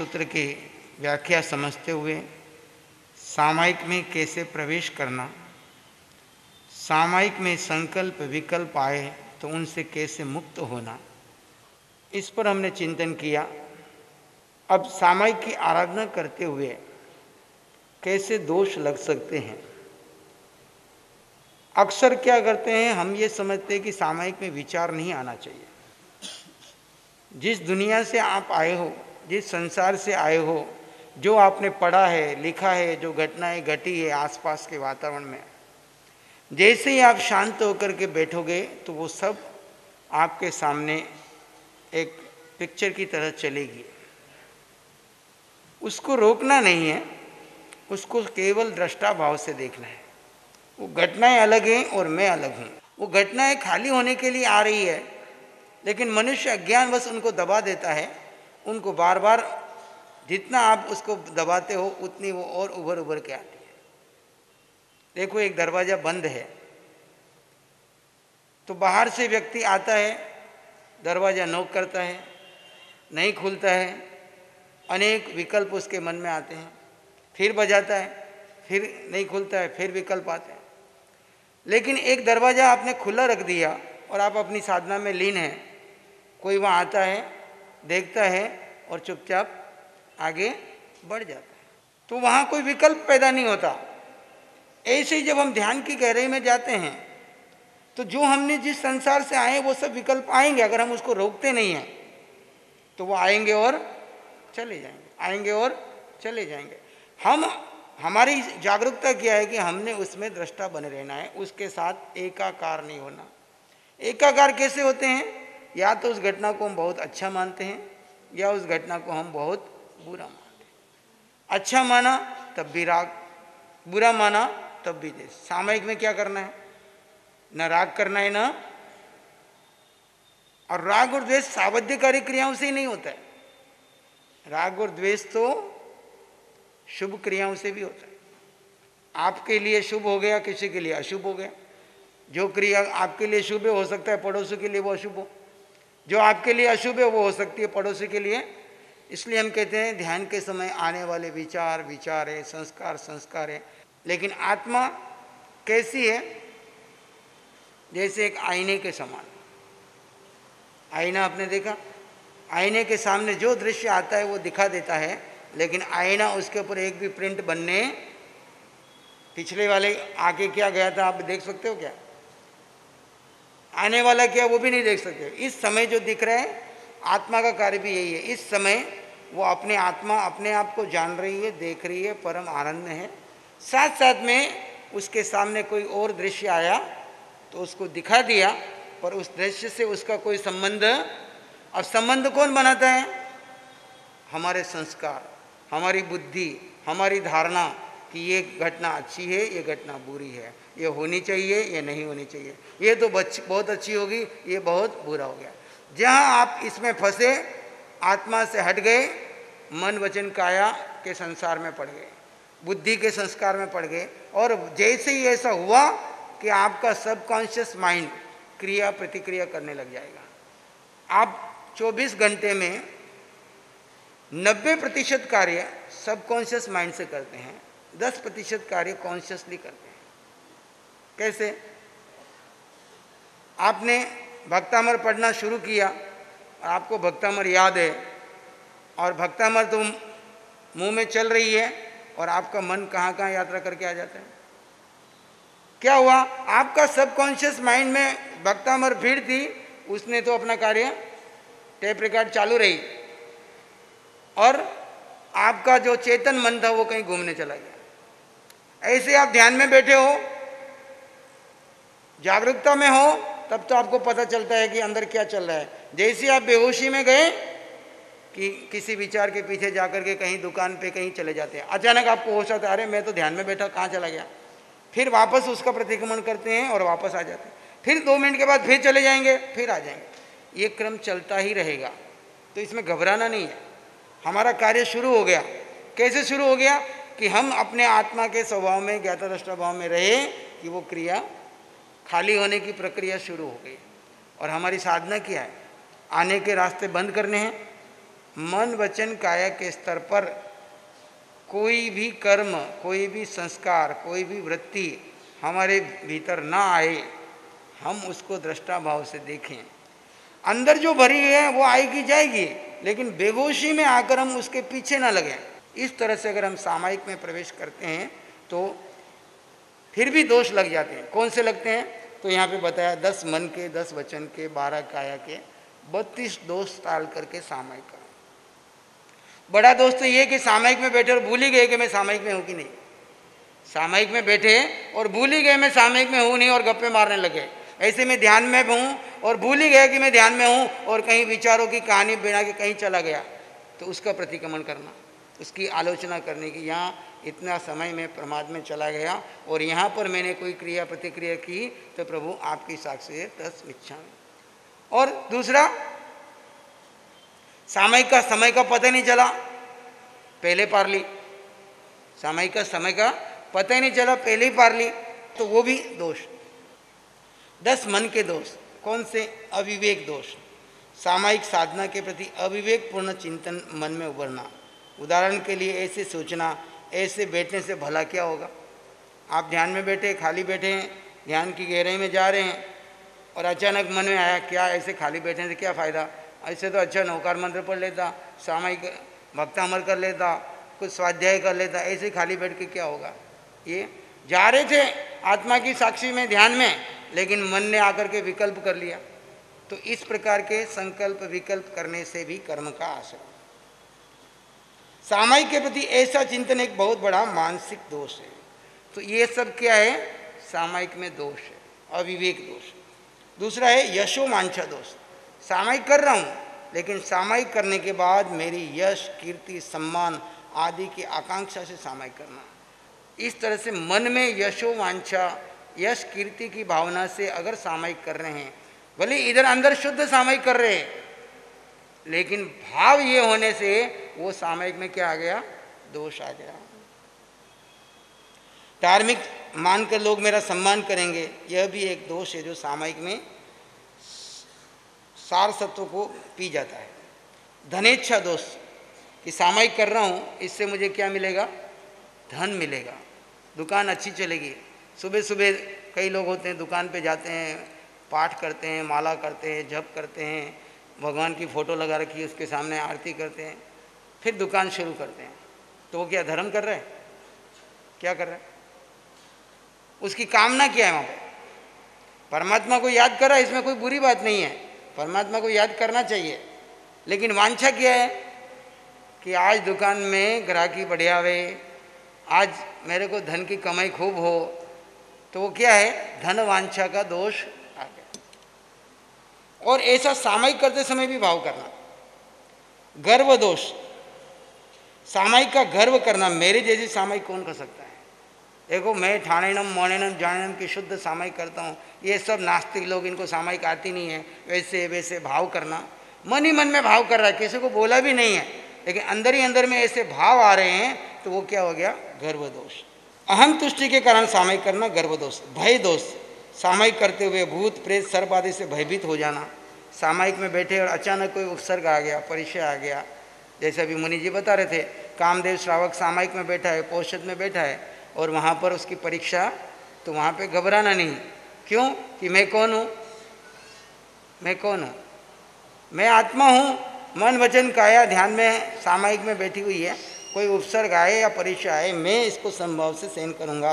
सूत्र की व्याख्या समझते हुए सामायिक में कैसे प्रवेश करना, सामायिक में संकल्प विकल्प आए तो उनसे कैसे मुक्त होना, इस पर हमने चिंतन किया। अब सामायिक की आराधना करते हुए कैसे दोष लग सकते हैं। अक्सर क्या करते हैं, हम ये समझते हैं कि सामायिक में विचार नहीं आना चाहिए। जिस दुनिया से आप आए हो, जिस संसार से आए हो, जो आपने पढ़ा है, लिखा है, जो घटनाएं घटी है आसपास के वातावरण में, जैसे ही आप शांत होकर के बैठोगे तो वो सब आपके सामने एक पिक्चर की तरह चलेगी। उसको रोकना नहीं है, उसको केवल दृष्टा भाव से देखना है। वो घटनाएं अलग हैं और मैं अलग हूँ। वो घटनाएं खाली होने के लिए आ रही है, लेकिन मनुष्य अज्ञान बस उनको दबा देता है। उनको बार बार जितना आप उसको दबाते हो उतनी वो और उभर उभर के आती है। देखो, एक दरवाज़ा बंद है तो बाहर से व्यक्ति आता है, दरवाज़ा नॉक करता है, नहीं खुलता है, अनेक विकल्प उसके मन में आते हैं, फिर बजाता है, फिर नहीं खुलता है, फिर विकल्प आते हैं। लेकिन एक दरवाज़ा आपने खुला रख दिया और आप अपनी साधना में लीन हैं। कोई वहाँ आता है, देखता है और चुपचाप आगे बढ़ जाता है, तो वहाँ कोई विकल्प पैदा नहीं होता। ऐसे ही जब हम ध्यान की गहराई में जाते हैं तो जो हमने जिस संसार से आए वो सब विकल्प आएंगे। अगर हम उसको रोकते नहीं हैं तो वो आएंगे और चले जाएंगे, आएंगे और चले जाएंगे। हमारी जागरूकता क्या है कि हमने उसमें दृष्टा बने रहना है, उसके साथ एकाकार नहीं होना। एकाकार कैसे होते हैं, या तो उस घटना को हम बहुत अच्छा मानते हैं या उस घटना को हम बहुत बुरा मानते हैं। अच्छा माना तब भी राग, बुरा माना तब भी द्वेष। सामायिक में क्या करना है, न राग करना है न, और राग और द्वेष सावध्यकारी क्रियाओं से ही नहीं होता है। राग और द्वेष तो शुभ क्रियाओं से भी होता है। आपके लिए शुभ हो गया, किसी के लिए अशुभ हो गया। जो क्रिया आपके लिए शुभ है, हो सकता है पड़ोसी के लिए वो अशुभ हो। जो आपके लिए अशुभ है वो हो सकती है पड़ोसी के लिए। इसलिए हम कहते हैं ध्यान के समय आने वाले विचार विचार है, संस्कार संस्कार है, लेकिन आत्मा कैसी है, जैसे एक आईने के समान। आईना आपने देखा, आईने के सामने जो दृश्य आता है वो दिखा देता है, लेकिन आईना उसके ऊपर एक भी प्रिंट बनने, पिछले वाले आगे क्या गया था आप देख सकते हो क्या, आने वाला क्या वो भी नहीं देख सकते। इस समय जो दिख रहा है, आत्मा का कार्य भी यही है। इस समय वो अपने आत्मा अपने आप को जान रही है, देख रही है, परम आनंद में है। साथ साथ में उसके सामने कोई और दृश्य आया तो उसको दिखा दिया, पर उस दृश्य से उसका कोई संबंध, और संबंध कौन बनाता है, हमारे संस्कार, हमारी बुद्धि, हमारी धारणा कि ये घटना अच्छी है, ये घटना बुरी है, ये होनी चाहिए, ये नहीं होनी चाहिए, ये तो बहुत अच्छी होगी, ये बहुत बुरा हो गया। जहाँ आप इसमें फंसे, आत्मा से हट गए, मन वचन काया के संसार में पड़ गए, बुद्धि के संस्कार में पड़ गए, और जैसे ही ऐसा हुआ कि आपका सबकॉन्शियस माइंड क्रिया प्रतिक्रिया करने लग जाएगा। आप 24 घंटे में 90% कार्य सबकॉन्शियस माइंड से करते हैं, 10% कार्य कॉन्शियसली करते हैं। कैसे, आपने भक्तामर पढ़ना शुरू किया और आपको भक्तामर याद है, और भक्तामर तो मुंह में चल रही है, और आपका मन कहाँ कहाँ यात्रा करके आ जाता है। क्या हुआ, आपका सबकॉन्शियस माइंड में भक्तामर भीड़ थी, उसने तो अपना कार्य टेप रिकॉर्ड चालू रही, और आपका जो चेतन मन था वो कहीं घूमने चला गया। ऐसे आप ध्यान में बैठे हो, जागरूकता में हो, तब तो आपको पता चलता है कि अंदर क्या चल रहा है। जैसे आप बेहोशी में गए कि किसी विचार के पीछे जाकर के कहीं दुकान पे कहीं चले जाते हैं, अचानक आपको होश आता है, अरे मैं तो ध्यान में बैठा, कहाँ चला गया। फिर वापस उसका प्रतिक्रमण करते हैं और वापस आ जाते हैं, फिर 2 मिनट के बाद फिर चले जाएंगे, फिर आ जाएंगे। ये क्रम चलता ही रहेगा, तो इसमें घबराना नहीं है। हमारा कार्य शुरू हो गया, कैसे शुरू हो गया, कि हम अपने आत्मा के स्वभाव में, ज्ञाता द्रष्टा भाव में रहे कि वो क्रिया खाली होने की प्रक्रिया शुरू हो गई। और हमारी साधना क्या है, आने के रास्ते बंद करने हैं, मन वचन काया के स्तर पर कोई भी कर्म, कोई भी संस्कार, कोई भी वृत्ति हमारे भीतर ना आए, हम उसको दृष्टा भाव से देखें। अंदर जो भरी है वो आएगी जाएगी, लेकिन बेहोशी में आकर हम उसके पीछे ना लगें। इस तरह से अगर हम सामायिक में प्रवेश करते हैं तो फिर भी दोष लग जाते हैं। कौन से लगते हैं? तो यहाँ पे बताया 10 मन के, 10 वचन के, 12 काया के, 32 दोष टाल करके सामायिक का। बड़ा दोष तो ये कि सामायिक में बैठे और भूल ही गए कि मैं सामायिक में हूँ कि नहीं। सामायिक में बैठे और भूल ही गए मैं सामायिक में हूँ नहीं, और गप्पे मारने लगे। ऐसे में ध्यान में हूँ और भूल ही गया कि मैं ध्यान में हूँ, और कहीं विचारों की कहानी बिना के कहीं चला गया, तो उसका प्रतिक्रमण करना, उसकी आलोचना करने की, यहाँ इतना समय में प्रमाद में चला गया और यहाँ पर मैंने कोई क्रिया प्रतिक्रिया की तो प्रभु आपकी साक्षी तस्मिच्छा। और दूसरा, समय का पता नहीं चला, पहले पार ली। समय का पता ही नहीं चला, पहले ही पार ली, तो वो भी दोष। 10 मन के दोष कौन से? अविवेक दोष। सामायिक साधना के प्रति अविवेकपूर्ण चिंतन मन में उभरना। उदाहरण के लिए ऐसे सोचना, ऐसे बैठने से भला क्या होगा। आप ध्यान में बैठे, खाली बैठे हैं, ध्यान की गहराई में जा रहे हैं और अचानक मन में आया क्या ऐसे खाली बैठने से क्या फ़ायदा, ऐसे तो अच्छा नौकार मंत्र पढ़ लेता, सामायिक भक्तामर कर लेता, कुछ स्वाध्याय कर लेता, ऐसे खाली बैठ के क्या होगा। ये जा रहे थे आत्मा की साक्षी में, ध्यान में, लेकिन मन ने आकर के विकल्प कर लिया। तो इस प्रकार के संकल्प विकल्प करने से भी कर्म का आश्रय। सामायिक के प्रति ऐसा चिंतन एक बहुत बड़ा मानसिक दोष है। तो ये सब क्या है? सामायिक में दोष है, अविवेक दोष। दूसरा है यशोवांछा दोष। सामायिक कर रहा हूँ, लेकिन सामायिक करने के बाद मेरी यश, कीर्ति, सम्मान आदि की आकांक्षा से सामायिक करना। इस तरह से मन में यशोवांछा, यश कीर्ति की भावना से अगर सामायिक कर रहे हैं, भले इधर अंदर शुद्ध सामायिक कर रहे हैं, लेकिन भाव ये होने से वो सामायिक में क्या आ गया? दोष आ गया। धार्मिक मानकर लोग मेरा सम्मान करेंगे, यह भी एक दोष है जो सामायिक में सार सत्व को पी जाता है। धनेच्छा दोष कि सामायिक कर रहा हूँ, इससे मुझे क्या मिलेगा? धन मिलेगा, दुकान अच्छी चलेगी। सुबह सुबह कई लोग होते हैं दुकान पे जाते हैं, पाठ करते हैं, माला करते हैं, जप करते हैं, भगवान की फ़ोटो लगा रखी है, उसके सामने आरती करते हैं, फिर दुकान शुरू करते हैं। तो वो क्या धर्म कर रहे हैं? क्या कर रहे हैं? उसकी कामना क्या है? वहाँ पर परमात्मा को याद कर रहा है, इसमें कोई बुरी बात नहीं है, परमात्मा को याद करना चाहिए, लेकिन वांछा क्या है कि आज दुकान में ग्राहकी बढ़िया आवे, आज मेरे को धन की कमाई खूब हो, तो वो क्या है? धन वांछा का दोष। और ऐसा सामायिक करते समय भी भाव करना। गर्व दोष, सामायिक का गर्व करना, मेरे जैसी सामायिक कौन कर सकता है। देखो मैं ठाणेनम मोणेनम जानेनम की शुद्ध सामायिक करता हूँ, ये सब नास्तिक लोग, इनको सामायिक आती नहीं है, वैसे वैसे भाव करना। मन ही मन में भाव कर रहा है, किसी को बोला भी नहीं है, लेकिन अंदर ही अंदर में ऐसे भाव आ रहे हैं, तो वो क्या हो गया? गर्व दोष। अहम तुष्टि के कारण सामायिक करना गर्व दोष। भय दोष, सामायिक करते हुए भूत, प्रेत, सर्प आदि से भयभीत हो जाना। सामायिक में बैठे और अचानक कोई उपसर्ग आ गया, परिचय आ गया, जैसे अभी मुनि जी बता रहे थे, कामदेव श्रावक सामायिक में बैठा है, पौषध में बैठा है, और वहाँ पर उसकी परीक्षा, तो वहाँ पे घबराना नहीं। क्यों? कि मैं कौन हूँ, मैं कौन हूँ, मैं आत्मा हूँ। मन वचन काया ध्यान में सामायिक में बैठी हुई है, कोई उपसर्ग आए या परिचय आए, मैं इसको संभव से सहन करूँगा।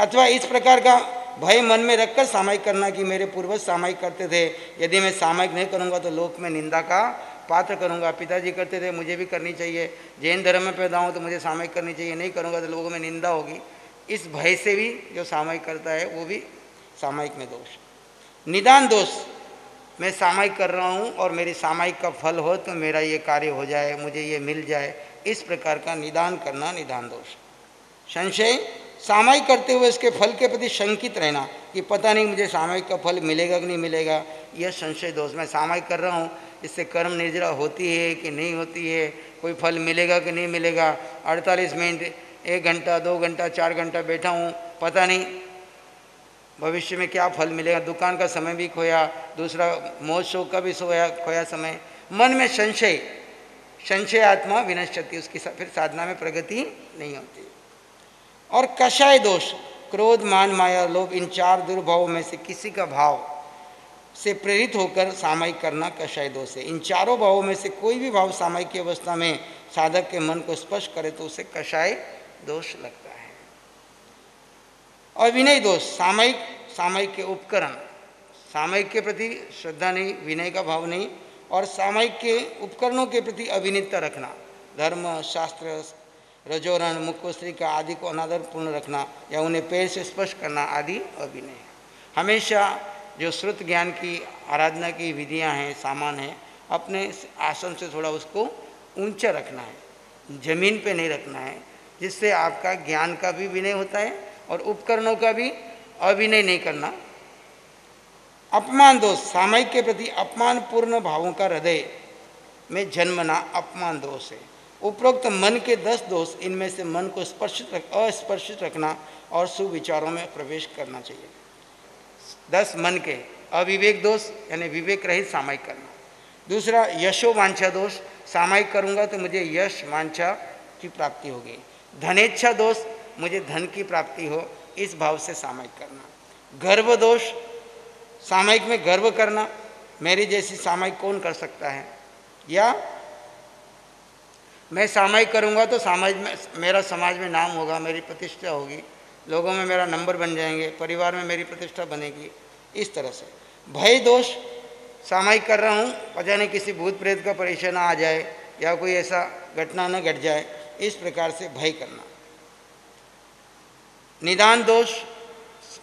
अथवा इस प्रकार का भय मन में रखकर सामायिक करना कि मेरे पूर्वज सामायिक करते थे, यदि मैं सामायिक नहीं करूंगा तो लोक में निंदा का पात्र करूंगा। पिताजी करते थे, मुझे भी करनी चाहिए, जैन धर्म में पैदा हूँ तो मुझे सामायिक करनी चाहिए, नहीं करूंगा तो लोगों में निंदा होगी, इस भय से भी जो सामायिक करता है वो भी सामायिक में दोष। निदान दोष, मैं सामायिक कर रहा हूँ और मेरी सामायिक का फल हो तो मेरा ये कार्य हो जाए, मुझे ये मिल जाए, इस प्रकार का निदान करना, निदान दोष। संशय, सामायिक करते हुए इसके फल के प्रति शंकित रहना कि पता नहीं मुझे सामायिक का फल मिलेगा कि नहीं मिलेगा, यह संशय दोष। मैं सामायिक कर रहा हूँ, इससे कर्म निर्जरा होती है कि नहीं होती है, कोई फल मिलेगा कि नहीं मिलेगा। 48 मिनट, 1 घंटा, 2 घंटा, 4 घंटा बैठा हूँ, पता नहीं भविष्य में क्या फल मिलेगा। दुकान का समय भी खोया, दूसरा मौज शौक का भी खोया समय। मन में संशय, संशय आत्मा विनश्यति, उसकी फिर साधना में प्रगति नहीं होती। और कषाय दोष, क्रोध, मान, माया, लोभ, इन चार दुर्भावों में से किसी का भाव से प्रेरित होकर सामयिक करना कषाय दोष है। इन चारों भावों में से कोई भी भाव सामयिक की अवस्था में साधक के मन को स्पर्श करे तो उसे कषाय दोष लगता है। और विनय दोष, सामयिक सामयिक के उपकरण, सामयिक के प्रति श्रद्धा नहीं, विनय का भाव नहीं, और सामयिक के उपकरणों के प्रति अभिनित्ता रखना, धर्म, शास्त्र, रजोरण, मुखोस्त्रिका आदि को अनादरपूर्ण रखना या उन्हें पैर से स्पर्श करना आदि अभिनय। हमेशा जो श्रुत ज्ञान की आराधना की विधियां हैं, सामान हैं, अपने आसन से थोड़ा उसको ऊंचा रखना है, जमीन पे नहीं रखना है, जिससे आपका ज्ञान का भी विनय होता है और उपकरणों का भी अभिनय नहीं करना। अपमान दोष, सामयिक के प्रति अपमानपूर्ण भावों का हृदय में जन्मना अपमान दोष है। उपरोक्त मन के 10 दोष, इनमें से मन को अस्पर्शित रखना और सुविचारों में प्रवेश करना चाहिए। 10 मन के, अविवेक दोष यानी विवेक रहित सामयिक करना। दूसरा यशो वांछा दोष, सामयिक करूँगा तो मुझे यश वांछा की प्राप्ति होगी। धनेच्छा दोष, मुझे धन की प्राप्ति हो, इस भाव से सामयिक करना। गर्व दोष, सामयिक में गर्व करना, मेरे जैसी सामयिक कौन कर सकता है, या मैं सामयिक करूँगा तो समाज में, मेरा समाज में नाम होगा, मेरी प्रतिष्ठा होगी, लोगों में मेरा नंबर बन जाएंगे, परिवार में मेरी प्रतिष्ठा बनेगी, इस तरह से। भय दोष, सामयिक कर रहा हूँ पता नहीं किसी भूत प्रेत का परेशान आ जाए या कोई ऐसा घटना न घट जाए, इस प्रकार से भय करना। निदान दोष,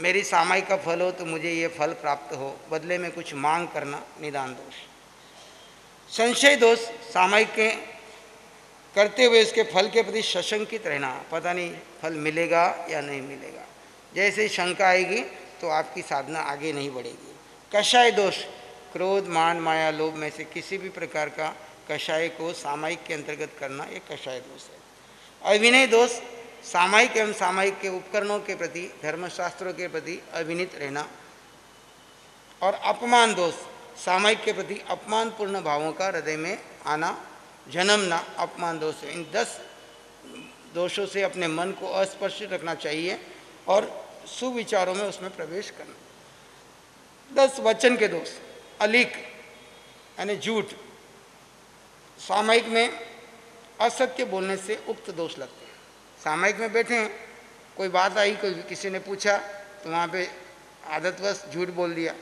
मेरी सामयिक का फल हो तो मुझे ये फल प्राप्त हो, बदले में कुछ मांग करना, निदान दोष। संशय दोष, सामयिक के करते हुए इसके फल के प्रति सशंकित रहना, पता नहीं फल मिलेगा या नहीं मिलेगा, जैसे शंका आएगी तो आपकी साधना आगे नहीं बढ़ेगी। कषाय दोष, क्रोध, मान, माया, लोभ में से किसी भी प्रकार का कषाय को सामयिक के अंतर्गत करना, ये कषाय दोष है। अभिनय दोष, सामयिक एवं सामयिक के उपकरणों के प्रति, धर्मशास्त्रों के प्रति अभिनित रहना। और अपमान दोष, सामयिक के प्रति अपमानपूर्ण भावों का हृदय में आना, जन्मना अपमान दोष। इन 10 दोषों से अपने मन को अस्पर्शित रखना चाहिए और सुविचारों में उसमें प्रवेश करना। 10 वचन के दोष, अलीक यानी झूठ, सामयिक में असत्य बोलने से उक्त दोष लगते हैं। सामयिक में बैठे हैं, कोई बात आई, कोई किसी ने पूछा तो वहाँ पे आदतवश झूठ बोल दिया,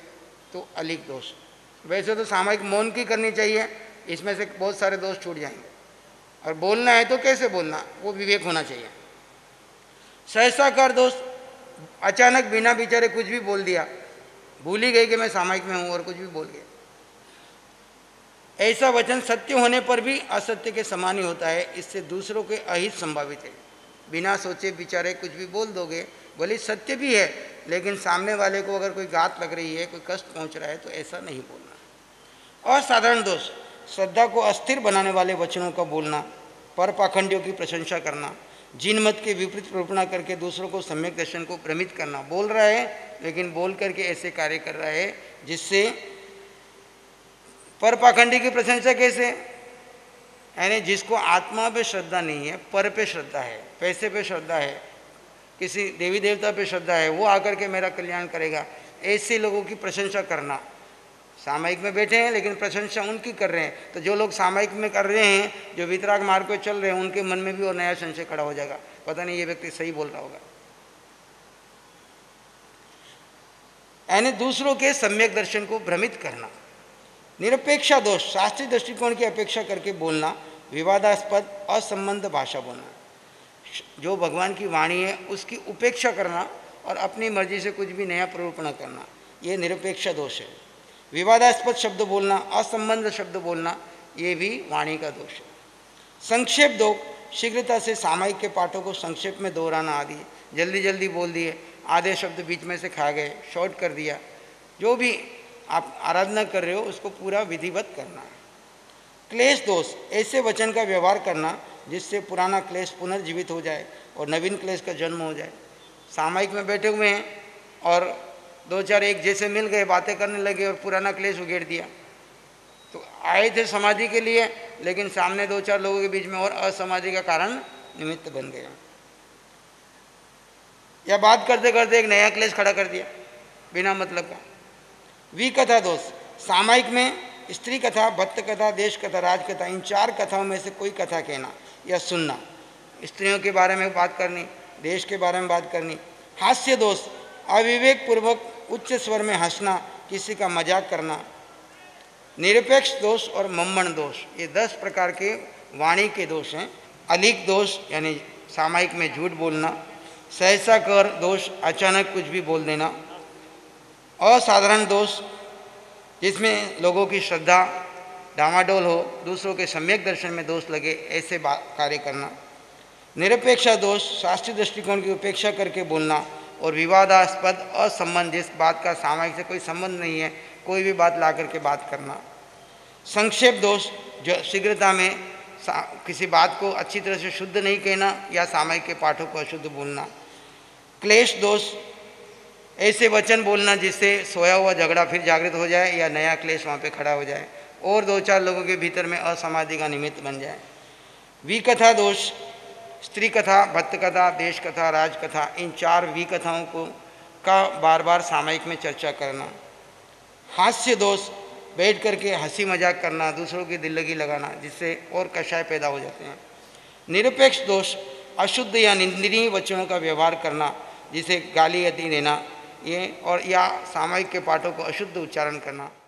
तो अलीक दोष। वैसे तो सामयिक मौन की करनी चाहिए, इसमें से बहुत सारे दोष छूट जाएंगे। और बोलना है तो कैसे बोलना, वो विवेक होना चाहिए। सहसा कर दोष, अचानक बिना विचारे कुछ भी बोल दिया, भूल ही गई कि मैं सामयिक में हूँ और कुछ भी बोल गया। ऐसा वचन सत्य होने पर भी असत्य के समान ही होता है, इससे दूसरों के अहित संभावित है। बिना सोचे विचारे कुछ भी बोल दोगे, भले सत्य भी है, लेकिन सामने वाले को अगर कोई गात लग रही है, कोई कष्ट पहुँच रहा है, तो ऐसा नहीं बोलना। असाधारण दोष, श्रद्धा को अस्थिर बनाने वाले वचनों का बोलना, पर पाखंडियों की प्रशंसा करना, जिन मत के विपरीत प्ररूपणा करके दूसरों को सम्यक दर्शन को भ्रमित करना। बोल रहा है लेकिन बोल करके ऐसे कार्य कर रहा है जिससे पर पाखंडी की प्रशंसा कैसे, यानी जिसको आत्मा पे श्रद्धा नहीं है, पर पे श्रद्धा है, पैसे पे श्रद्धा है, किसी देवी देवता पे श्रद्धा है, वो आकर के मेरा कल्याण करेगा, ऐसे लोगों की प्रशंसा करना। सामयिक में बैठे हैं लेकिन प्रशंसा उनकी कर रहे हैं, तो जो लोग सामयिक में कर रहे हैं, जो वितराग मार्ग पे चल रहे हैं, उनके मन में भी और नया संशय खड़ा हो जाएगा, पता नहीं ये व्यक्ति सही बोल रहा होगा। यानी दूसरों के सम्यक दर्शन को भ्रमित करना। निरपेक्षा दोष, शास्त्रीय दृष्टिकोण की अपेक्षा करके बोलना, विवादास्पद असंबंध भाषा बोलना, जो भगवान की वाणी है उसकी उपेक्षा करना और अपनी मर्जी से कुछ भी नया प्ररूपण करना, ये निरपेक्षा दोष है। विवादास्पद शब्द बोलना, असंबद्ध शब्द बोलना, ये भी वाणी का दोष है। संक्षेप दोष, शीघ्रता से सामयिक के पाठों को संक्षेप में दोहराना आदि, जल्दी जल्दी बोल दिए, आधे शब्द बीच में से खा गए, शॉर्ट कर दिया। जो भी आप आराधना कर रहे हो उसको पूरा विधिवत करना है। क्लेश दोष, ऐसे वचन का व्यवहार करना जिससे पुराना क्लेश पुनर्जीवित हो जाए और नवीन क्लेश का जन्म हो जाए। सामयिक में बैठे हुए हैं और 2-4 एक जैसे मिल गए, बातें करने लगे और पुराना क्लेश उगेड़ दिया, तो आए थे समाधि के लिए, लेकिन सामने दो चार लोगों के बीच में और असमाधि का कारण निमित्त बन गया। या बात करते करते एक नया क्लेश खड़ा कर दिया बिना मतलब का। विकथा दोष, सामायिक में स्त्री कथा, भक्त कथा, देश कथा, राज कथा, इन चार कथाओं में से कोई कथा कहना या सुनना, स्त्रियों के बारे में बात करनी, देश के बारे में बात करनी। हास्य दोष, अविवेक पूर्वक उच्च स्वर में हंसना, किसी का मजाक करना। निरपेक्ष दोष और मम्मण दोष, ये 10 प्रकार के वाणी के दोष हैं। अलीक दोष यानी सामायिक में झूठ बोलना, सहसा कर दोष अचानक कुछ भी बोल देना, असाधारण दोष जिसमें लोगों की श्रद्धा डामाडोल हो, दूसरों के सम्यक दर्शन में दोष लगे, ऐसे कार्य करना। निरपेक्षा दोष, शास्त्रीय दृष्टिकोण की उपेक्षा करके बोलना और विवादास्पद असंबंध, जिस बात का सामायिक से कोई संबंध नहीं है, कोई भी बात ला करके बात करना। संक्षेप दोष, जो शीघ्रता में किसी बात को अच्छी तरह से शुद्ध नहीं कहना या सामायिक के पाठों को अशुद्ध बोलना। क्लेश दोष, ऐसे वचन बोलना जिससे सोया हुआ झगड़ा फिर जागृत हो जाए या नया क्लेश वहाँ पे खड़ा हो जाए और दो चार लोगों के भीतर में असमाधि का निमित्त बन जाए। विकथा दोष, स्त्री कथा, भक्त कथा, देश कथा, राज कथा, इन चार विकथाओं को का बार बार सामायिक में चर्चा करना। हास्य दोष, बैठ करके हंसी मजाक करना, दूसरों की दिल्लगी लगाना, जिससे और कषाय पैदा हो जाते हैं। निरपेक्ष दोष, अशुद्ध या निंदनीय वचनों का व्यवहार करना, जिसे गाली आदि देना ये और या सामायिक के पाठों को अशुद्ध उच्चारण करना।